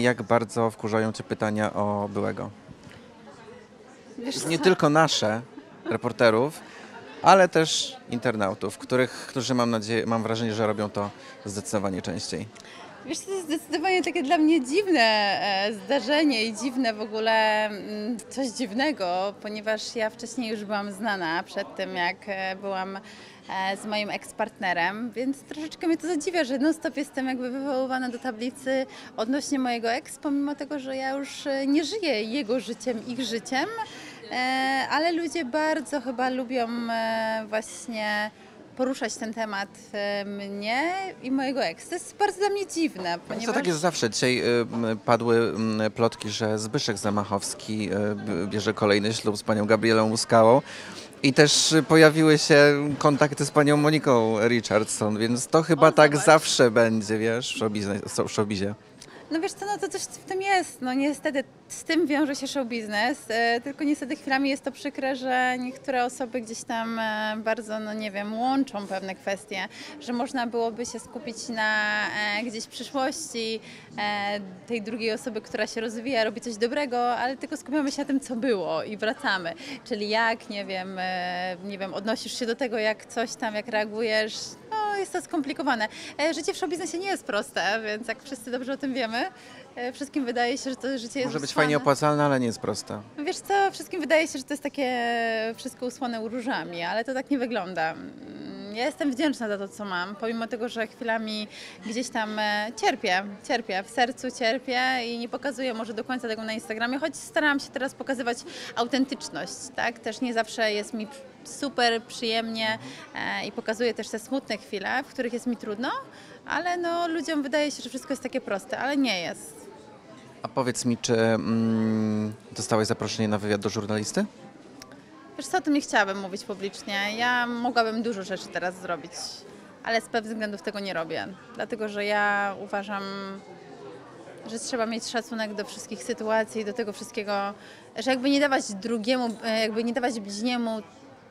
Jak bardzo wkurzają Cię pytania o byłego? Wiesz, nie tylko nasze, reporterów, ale też internautów, którzy mam wrażenie, że robią to zdecydowanie częściej. Wiesz, to jest zdecydowanie takie dla mnie dziwne zdarzenie i dziwne w ogóle, coś dziwnego, ponieważ ja wcześniej już byłam znana przed tym, jak byłam z moim ekspartnerem, więc troszeczkę mnie to zadziwia, że non-stop jestem jakby wywoływana do tablicy odnośnie mojego eks, pomimo tego, że ja już nie żyję jego życiem, ich życiem, ale ludzie bardzo chyba lubią właśnie poruszać ten temat mnie i mojego eksa. To jest bardzo dla mnie dziwne, ponieważ... To tak jest zawsze. Dzisiaj padły plotki, że Zbyszek Zamachowski bierze kolejny ślub z panią Gabrielą Muskałą i też pojawiły się kontakty z panią Moniką Richardson, więc to chyba tak zawsze będzie, wiesz, w showbizie. No wiesz co, no to coś w tym jest, no niestety z tym wiąże się show biznes, tylko niestety chwilami jest to przykre, że niektóre osoby gdzieś tam bardzo, no nie wiem, łączą pewne kwestie, że można byłoby się skupić na gdzieś przyszłości tej drugiej osoby, która się rozwija, robi coś dobrego, ale tylko skupiamy się na tym, co było i wracamy, czyli jak, nie wiem, odnosisz się do tego, jak coś tam, jak reagujesz, no jest to skomplikowane. Życie w show biznesie nie jest proste, więc jak wszyscy dobrze o tym wiemy, wszystkim wydaje się, że to życie jest... Może być fajnie opłacalne, ale nie jest proste. Wiesz co, wszystkim wydaje się, że to jest takie wszystko usłane różami, ale to tak nie wygląda. Ja jestem wdzięczna za to, co mam, pomimo tego, że chwilami gdzieś tam cierpię, w sercu cierpię i nie pokazuję może do końca tego na Instagramie, choć starałam się teraz pokazywać autentyczność, tak? Też nie zawsze jest mi super przyjemnie i pokazuję też te smutne chwile, w których jest mi trudno, ale no, ludziom wydaje się, że wszystko jest takie proste, ale nie jest. A powiedz mi, czy dostałeś zaproszenie na wywiad do żurnalisty? Wiesz co, o tym nie chciałabym mówić publicznie. Ja mogłabym dużo rzeczy teraz zrobić, ale z pewnych względów tego nie robię. Dlatego, że ja uważam, że trzeba mieć szacunek do wszystkich sytuacji, do tego wszystkiego, że jakby nie dawać drugiemu, jakby nie dawać bliźniemu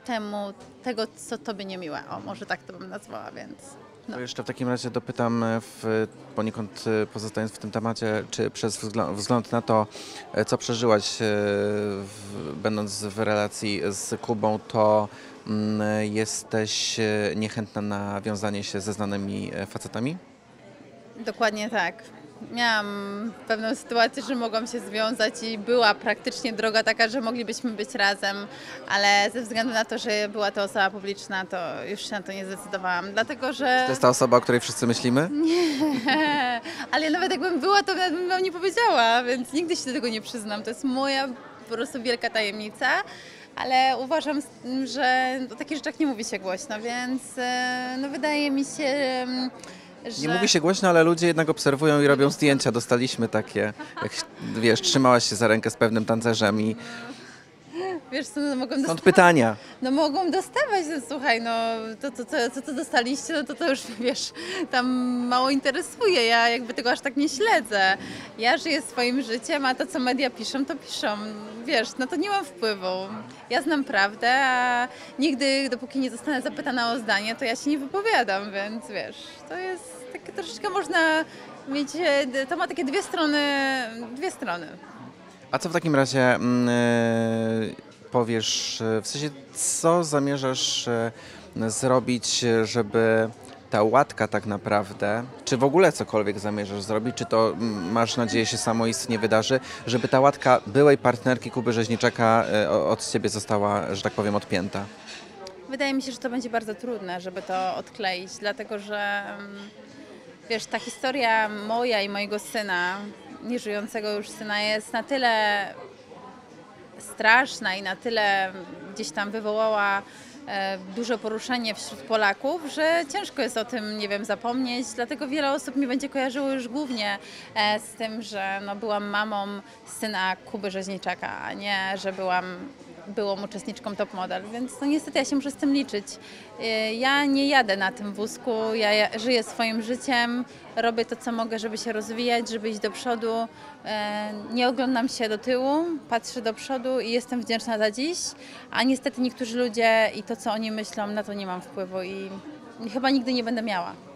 temu tego, co tobie niemiłe. O, może tak to bym nazwała, więc... No. Jeszcze w takim razie dopytam, poniekąd pozostając w tym temacie, czy przez wzgląd na to, co przeżyłaś, będąc w relacji z Kubą, to jesteś niechętna na wiązanie się ze znanymi facetami? Dokładnie tak. Miałam pewną sytuację, że mogłam się związać i była praktycznie droga taka, że moglibyśmy być razem, ale ze względu na to, że była to osoba publiczna, to już się na to nie zdecydowałam, dlatego że... To jest ta osoba, o której wszyscy myślimy? Nie, ale nawet jakbym była, to nawet bym wam nie powiedziała, więc nigdy się do tego nie przyznam. To jest moja po prostu wielka tajemnica, ale uważam, że o takich rzeczach nie mówi się głośno, więc no wydaje mi się... Że... Nie mówi się głośno, ale ludzie jednak obserwują i robią zdjęcia. Dostaliśmy takie, jak wiesz, trzymałaś się za rękę z pewnym tancerzem i... Wiesz co, no, mogą dostawać pytania. No mogą dostawać, no, słuchaj, no to dostaliście, no to już wiesz, tam mało interesuje, ja jakby tego aż tak nie śledzę. Ja żyję swoim życiem, a to co media piszą, to piszą, wiesz, no to nie mam wpływu. Ja znam prawdę, a nigdy, dopóki nie zostanę zapytana o zdanie, to ja się nie wypowiadam, więc wiesz, to jest takie troszeczkę można mieć, to ma takie dwie strony. A co w takim razie powiesz, w sensie co zamierzasz zrobić, żeby ta łatka tak naprawdę, czy w ogóle cokolwiek zamierzasz zrobić, czy to masz nadzieję się samoistnie wydarzy, żeby ta łatka byłej partnerki Kuby Rzeźniczaka od ciebie została, że tak powiem, odpięta? Wydaje mi się, że to będzie bardzo trudne, żeby to odkleić, dlatego że wiesz, ta historia moja i mojego syna, nieżyjącego już syna, jest na tyle straszna i na tyle gdzieś tam wywołała duże poruszenie wśród Polaków, że ciężko jest o tym, nie wiem, zapomnieć, dlatego wiele osób mi będzie kojarzyło już głównie z tym, że no, byłam mamą syna Kuby Rzeźniczaka, a nie, że byłam uczestniczką Top Model, więc no niestety ja się muszę z tym liczyć. Ja nie jadę na tym wózku, ja żyję swoim życiem, robię to, co mogę, żeby się rozwijać, żeby iść do przodu. Nie oglądam się do tyłu, patrzę do przodu i jestem wdzięczna za dziś, a niestety niektórzy ludzie i to, co oni myślą, na to nie mam wpływu i chyba nigdy nie będę miała.